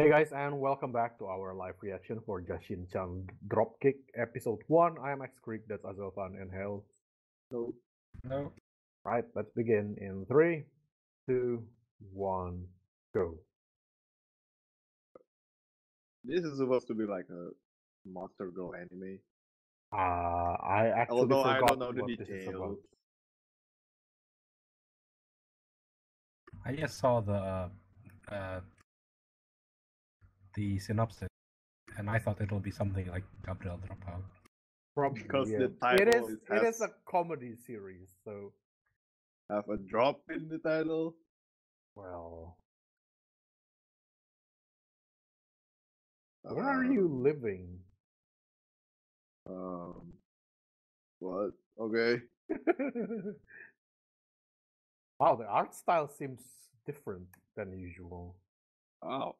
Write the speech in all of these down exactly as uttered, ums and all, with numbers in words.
Hey guys, and welcome back to our live reaction for Jashin-chan Dropkick episode one. I am X Creek, that's Azofan, and Hell. No. No. Right, let's begin in three, two, one, go. This is supposed to be like a Monster Girl anime. Uh, I actually Although forgot I don't know the details. I just saw the... Uh, uh... the synopsis, and I thought it'll be something like Gabriel Dropout. Probably, because yeah. the title it is, is it has, is a comedy series, so have a drop in the title. Well, uh, where are you living? Um, what? Okay. Wow, the art style seems different than usual. Oh.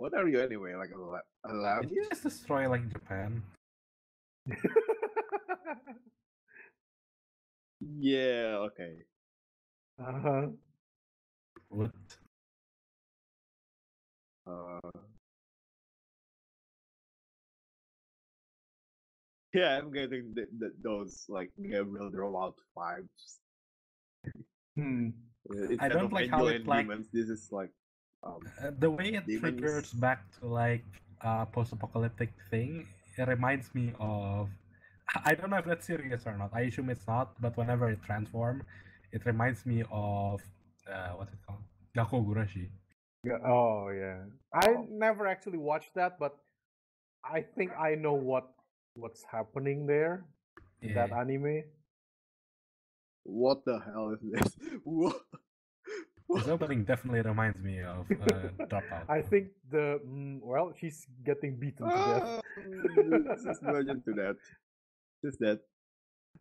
What are you anyway? Like a lab? A lab? Did you just destroy like Japan? Yeah. Okay. Uh huh. What? Uh. Yeah, I'm getting th th those like Gabriel Dropout vibes. Hmm. It's I don't like how it like. This is like. Um, uh, the way it demons. triggers back to like a uh, post-apocalyptic thing, it reminds me of, I don't know if that's serious or not, I assume it's not, but whenever it transforms, it reminds me of, uh, what's it called? Gakogurashi. Oh yeah. I oh. never actually watched that, but I think I know what what's happening there, yeah. That anime. What the hell is this? What? This opening definitely reminds me of uh, Dropout. I think the mm, well, she's getting beaten to death. She's virgin to that. She's dead.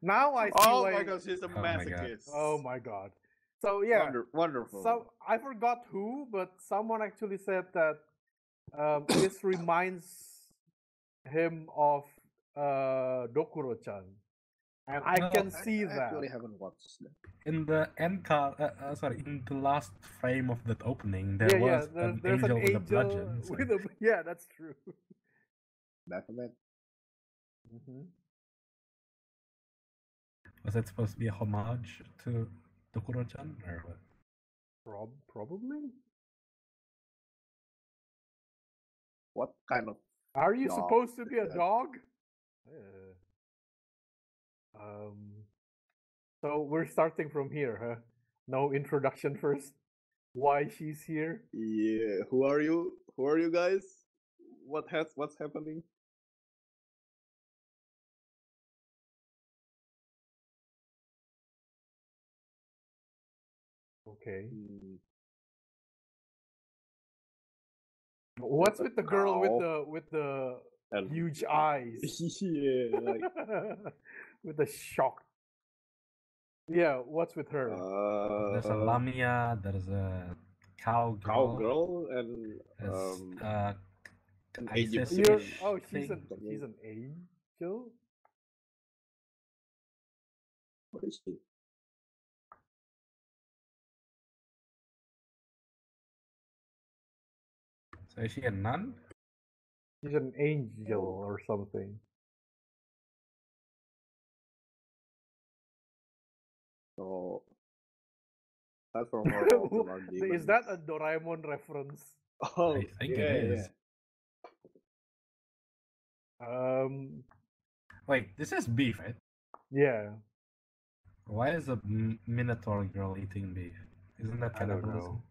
Now I see. Oh like, my god, she's a masochist. Oh my god. So yeah, Wonder, wonderful. So I forgot who, but someone actually said that um, this reminds him of uh, Dokuro-chan. And I no, can see I, I that. I actually haven't watched that. In the end card, uh, uh, sorry, in the last frame of that opening, there yeah, was yeah, there, an, angel an angel with a bludgeon. So. With a, yeah, that's true. Baphomet. Mm-hmm. Was that supposed to be a homage to Dokuro-chan or what? Prob probably. What kind of? Are you supposed to be a dog? Yeah. Um, so we're starting from here, huh? No introduction first. Why she's here? Yeah. Who are you? Who are you guys? What has? What's happening? Okay. Mm. What's with the girl Ow. with the with the and... huge eyes? Yeah. Like... With the shock. Yeah, what's with her? Uh, there's a lamia, there's a cow girl. Cow girl and um, uh, an Isis oh, she's an, she's an angel? What is she? So is she a nun? She's an angel or something. So that's from our Is that a Doraemon reference? Oh, I think yeah, it is. Yeah. Um, wait, this is beef, right? Yeah. Why is a Minotaur girl eating beef? Isn't that cannibalism?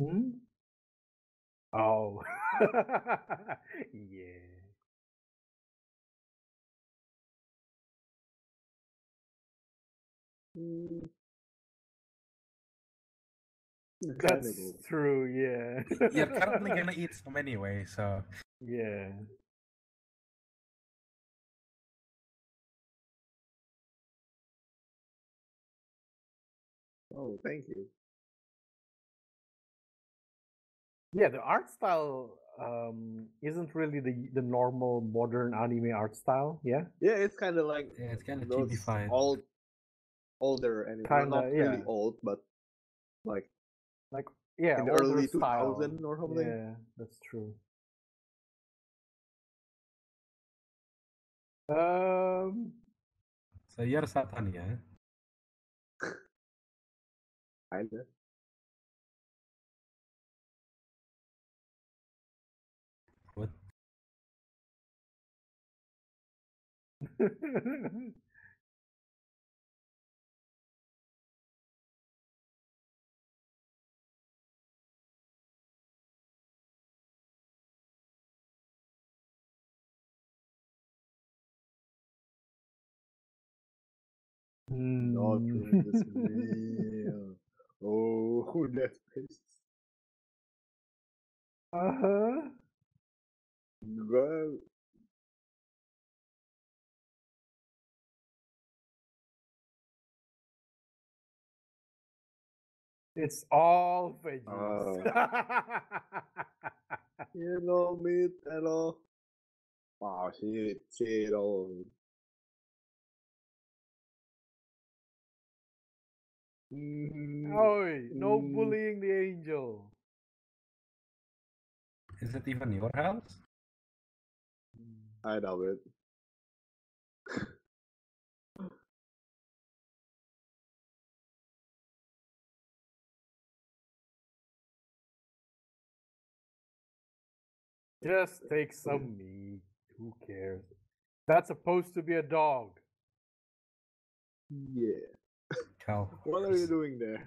Hmm? Oh, yeah. That's true, yeah. You're probably gonna eat some anyway, so. Yeah. Oh, thank you. Yeah, the art style um, isn't really the the normal modern anime art style. Yeah. Yeah, it's kind of like yeah, it's kind of typified. Old, older anime. Kinda, not yeah. really old, but like like yeah, in the early two thousand or something. Yeah, that's true. Um. So you're Satan, yeah? Kinda. What? Mm. Not really this real. Oh, that face. Uh huh. Well. It's all fake news. Uh, you know me at all. Wow, she she don't. Mm-hmm. Oi, no mm. bullying the angel. Is it even your house? I doubt it. Just take some meat. Who cares? That's supposed to be a dog. Yeah. Cow. What are you doing there?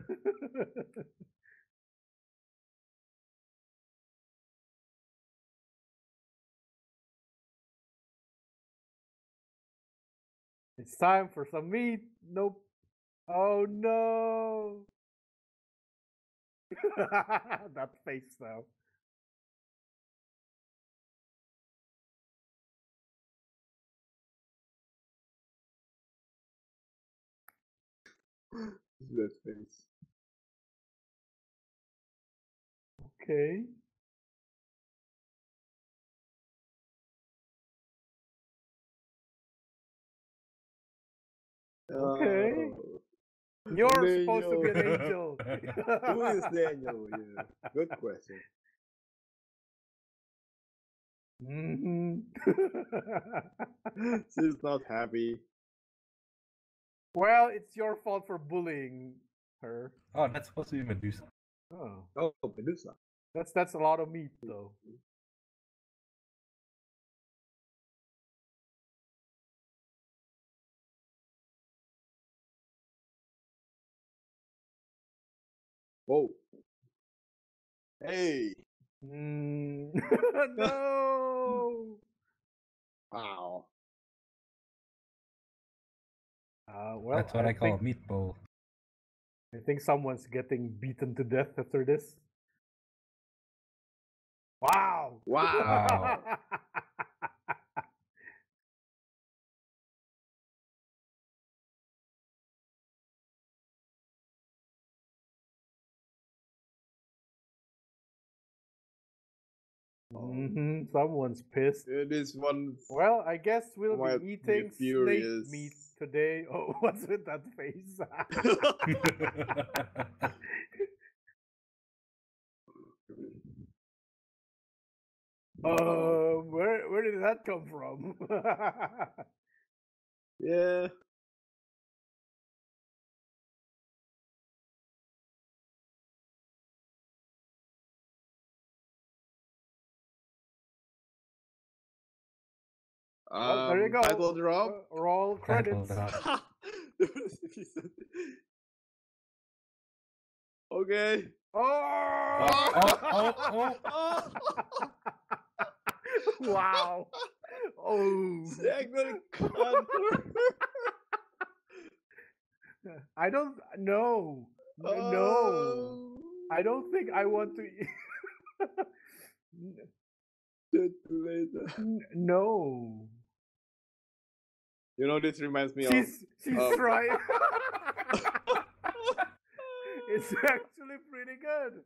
It's time for some meat. Nope. Oh no. That face though. That face. Okay. Okay. Uh, You're Daniel. Supposed to be an angel. Who is Daniel? Yeah. Good question. Mm-hmm. She's not happy. Well, it's your fault for bullying her. Oh, that's supposed to be Medusa. Oh, oh, Medusa. That's that's a lot of meat, though. Whoa! Hey! Mm. No! Wow. Uh, well, that's what I, I call think, a meatball. I think someone's getting beaten to death after this. Wow! Wow! Mm-hmm. Someone's pissed. Yeah, this one. Well, I guess we'll be eating be snake meat today. Oh, what's with that face? uh, where where did that come from? Yeah. Um, there you go. Title drop. Uh, roll credits. Drop. Okay. Oh! Oh, oh, oh, oh. Wow. Oh. I don't no. Oh. No. I don't think I want to. No. You know, this reminds me she's, of. She's um, trying. It's actually pretty good.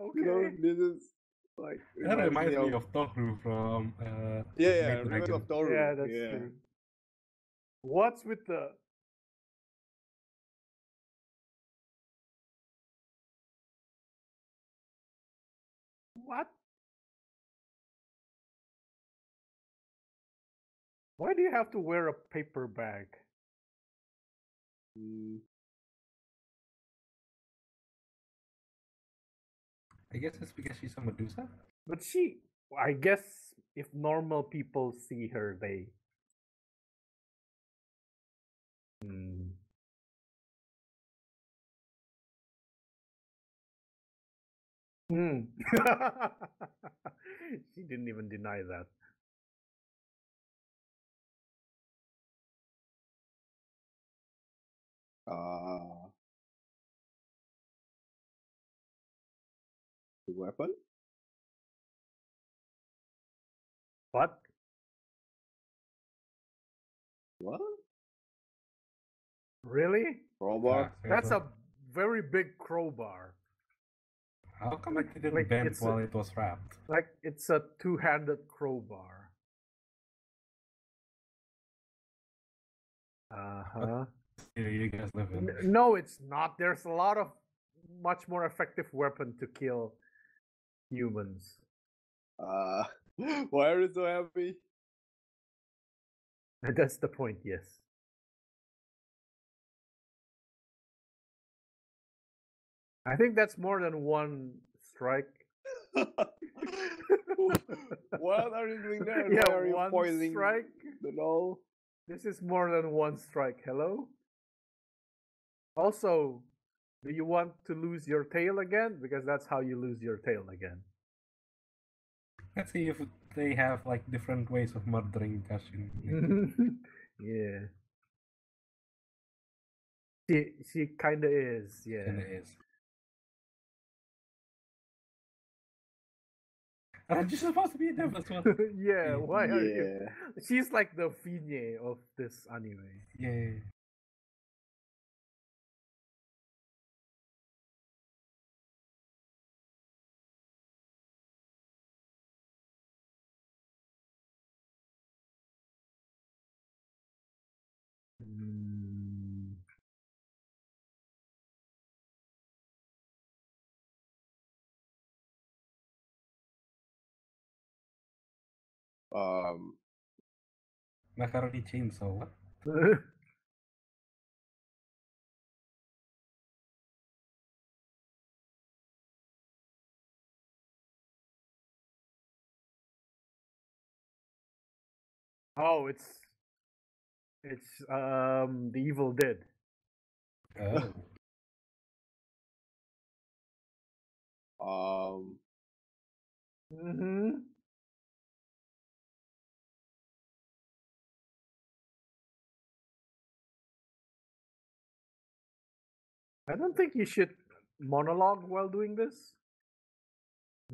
Okay. You know, this is like that reminds me of, of Toru from uh, yeah, yeah, reminds of Toru. Yeah, that's yeah. true. What's with the what? Why do you have to wear a paper bag? Mm. I guess it's because she's a Medusa. But she, I guess, if normal people see her, they. Mm. Mm. She didn't even deny that. Uh, the weapon? What? What? Really? Crowbar? Yeah, that's a very big crowbar. How come it didn't like, bend while a, it was wrapped? Like, it's a two-handed crowbar. Uh-huh. You guys live in. No, it's not. There's a lot of much more effective weapon to kill humans. Uh, why are you so happy? That's the point, yes. I think that's more than one strike. What are you doing there? Yeah, why are you poisoning the doll? This is more than one strike. Hello? Also, do you want to lose your tail again? Because that's how you lose your tail again. Let's see if they have like different ways of murdering Jashin. Yeah. She she kinda is, yeah. Kinda is. Aren't you supposed to be a devil as well? Yeah, why yeah. are you? She's like the Finye of this anime. Yeah. Um, macaroni chainsaw. What? Oh, it's it's um the Evil Dead. Oh. um. Mm-hmm. I don't think you should monologue while doing this.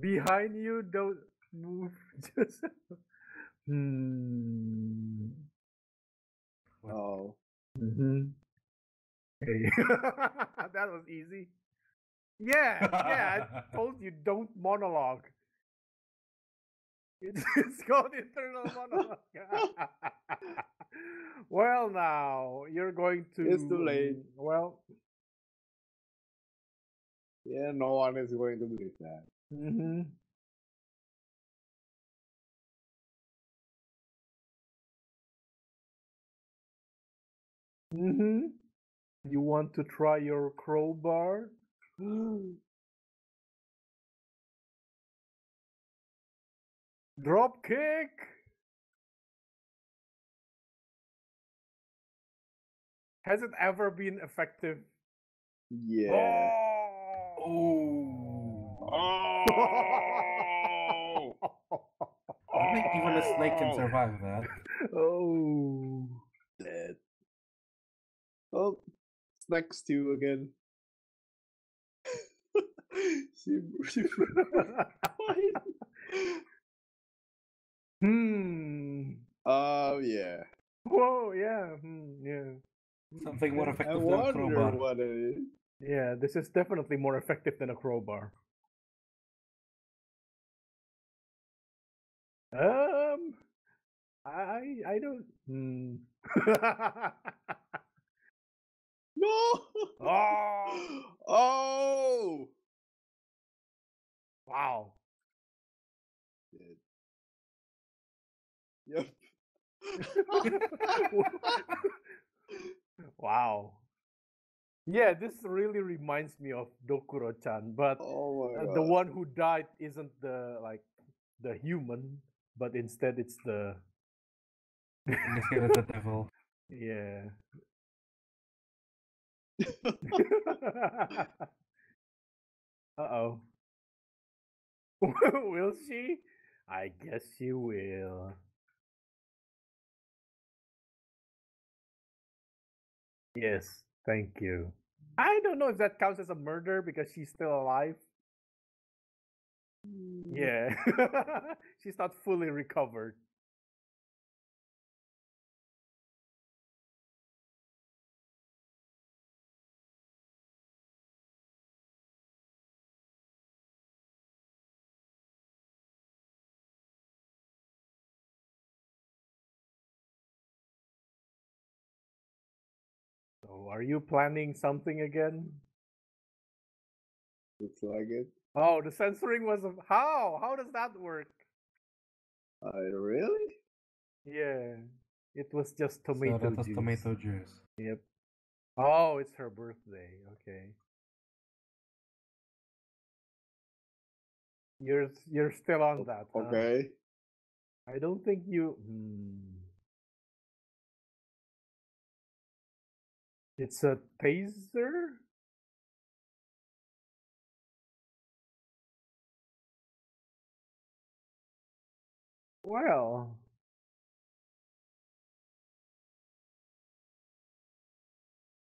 Behind you, don't move. Just hmm. Wow. Mm-hmm. Hey. That was easy. Yeah, yeah. I told you don't monologue. It's called internal monologue. Well, now you're going to. It's too late. Well. Yeah, no one is going to believe that. Mm-hmm. Mm-hmm. You want to try your crowbar? Drop kick. Has it ever been effective? Yeah. Oh! Oh! Oh! I think even a snake can survive that. Oh! Dead. Oh, it's next to you again. she, she, hmm. Oh uh, yeah. Whoa! Yeah. Hmm, yeah. Something more effective I than crowbar. I wonder what it is. Yeah, this is definitely more effective than a crowbar. Um, I I don't. Hmm. No! Oh! Oh! Wow. Dead. Yep. Wow. Yeah, this really reminds me of Dokuro-chan, but oh my God, the one who died isn't the like the human, but instead it's the the devil. Yeah. Uh-oh. Will she? I guess she will. Yes, thank you. I don't know if that counts as a murder because she's still alive. Yeah. She's not fully recovered. Are you planning something again? Looks like it. Oh, the censoring was... How? How does that work? Uh, really? Yeah. It was just tomato so that was juice. tomato juice. Yep. Oh, it's her birthday. Okay. You're, you're still on that. Okay. Huh? I don't think you... Hmm. It's a taser? Well...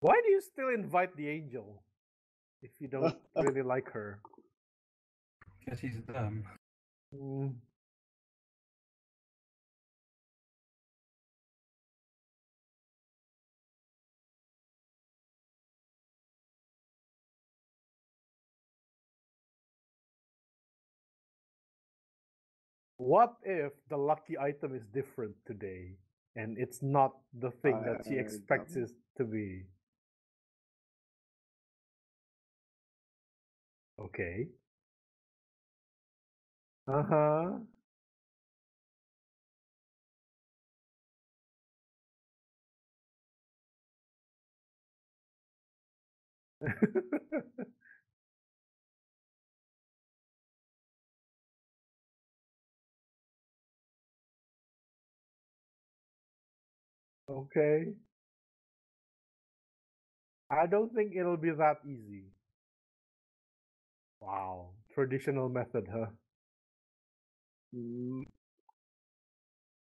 Why do you still invite the angel? If you don't really like her? Because she's dumb. Mm. What if the lucky item is different today, and it's not the thing I, that she I, expects it to be? Okay. Uh-huh. Okay. I don't think it'll be that easy. Wow. Traditional method, huh? Mm.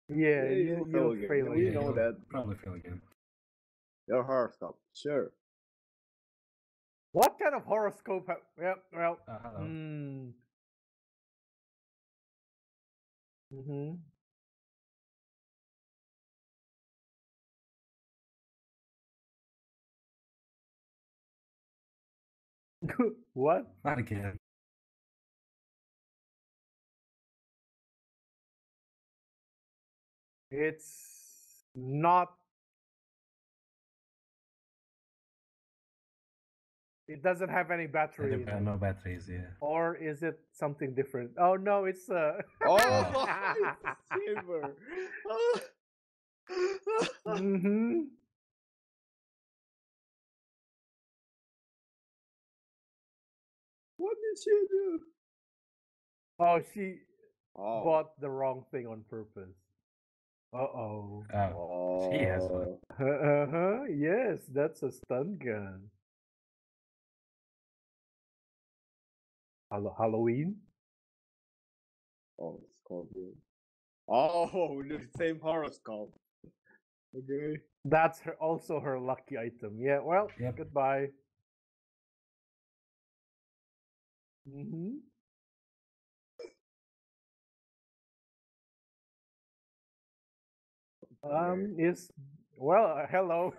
Yeah, yeah, you, you'll fail, fail again. You know that. Probably fail again. Your horoscope, sure. What kind of horoscope? Have... Yep, well. Uh-huh. Mm. Mm-hmm. What? Not again. It's not. It doesn't have any battery. It have no batteries, yeah. Or is it something different? Oh no, it's a. Uh... Oh, it's a saber. Mm-hmm. What did she do? Oh, she oh. bought the wrong thing on purpose. Uh-oh. Oh. Oh. She has one. Uh-huh. Yes, that's a stun gun. Hello, Halloween? Oh, it's called it. Oh, the same horoscope. Okay. That's her, also her lucky item. Yeah, well, yep. Goodbye. Mm-hmm. Okay. Um, is Well, hello.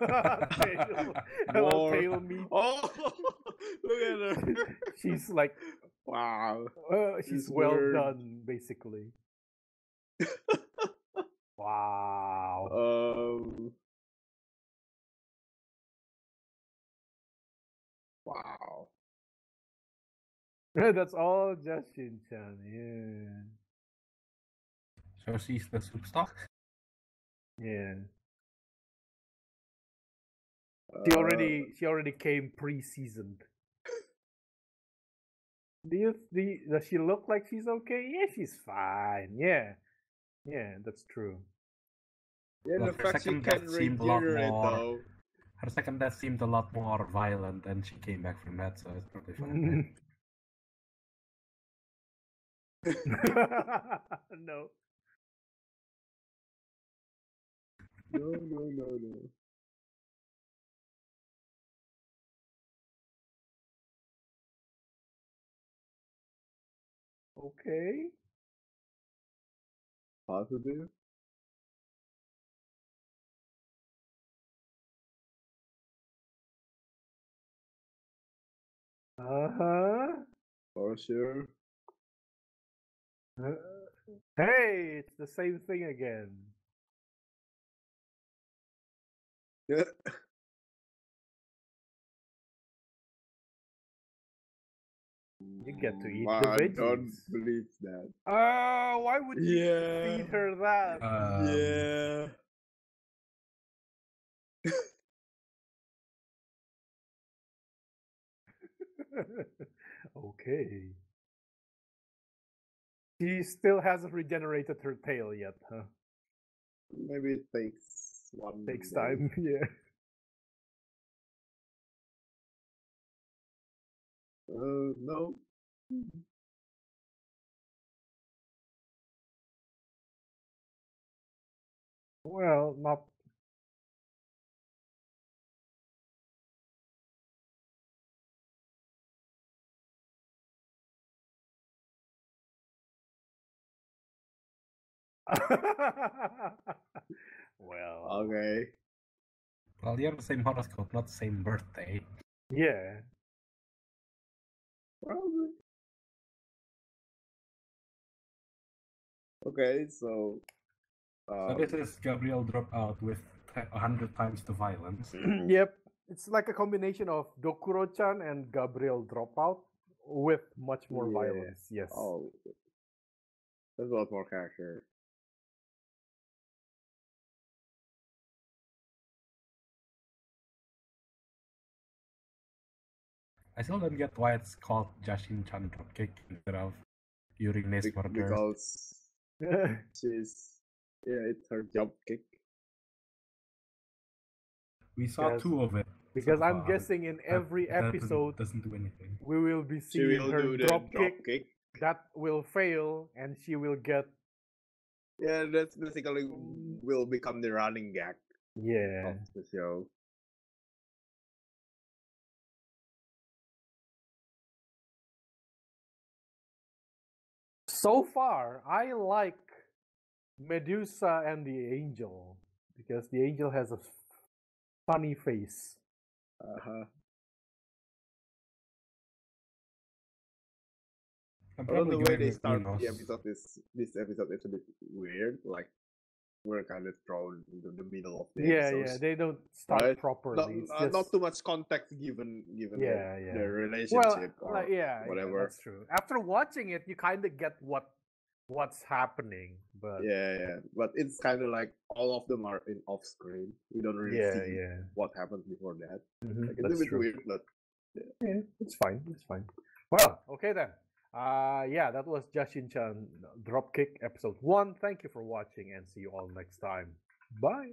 Hello, pale meat. Oh, look at her. She's like, wow. Uh, she's it's well weird. Done, basically. Wow. Um, wow. That's all just Shin-chan, yeah. So she's the superstar? Yeah. She already uh, she already came pre-seasoned. Do you, do you, does she look like she's okay? Yeah, she's fine. Yeah, yeah, that's true. Yeah, well, the fact she can't regenerate though. Her second death seemed a lot more violent, and she came back from that, so it's probably fine. No. No, no, no, no. Okay. Positive. Uh-huh. For sure. Uh, hey, it's the same thing again. Yeah. You get to eat wow, the veggies. I don't believe that. Oh, why would you yeah. feed her that? Um, yeah. Okay. She still hasn't regenerated her tail yet, huh? Maybe it takes one. Takes day. Time, yeah. Uh, no. Well, not. Well. Okay. Well, you have the same horoscope, not the same birthday. Yeah. Probably. Okay, so. Um, so this is Gabriel Dropout with a hundred times the violence. Yep, it's like a combination of Dokuro-chan and Gabriel Dropout with much more yeah. violence. Yes. Oh, there's a lot more character. I still don't get why it's called Jashin-chan Dropkick instead of Yurine's murder. Because she's, yeah, it's her jump kick. We saw because, two of it. Because so I'm guessing in every that, that episode, doesn't, doesn't do anything. We will be seeing will her drop, drop kick, kick that will fail, and she will get. Yeah, that's basically will become the running gag. Yeah. Of the show. So far, I like Medusa and the angel because the angel has a funny face. Uh-huh. Well, the way they start the episode is this episode is a bit weird. Like we're kind of thrown into the middle of the yeah, episodes. Yeah. They don't start right? properly. Not, it's just... not too much context given given yeah, the, yeah. their relationship well, or yeah, whatever. Yeah, that's true. After watching it, you kind of get what what's happening, but yeah, yeah. But it's kind of like all of them are in off screen. We don't really yeah, see yeah. what happens before that. Mm-hmm. Like, it's that's a bit true. Weird, but yeah. yeah, it's fine. It's fine. Well, okay then. Uh, yeah, that was Jashin-chan Dropkick episode one. Thank you for watching and see you all next time. Bye.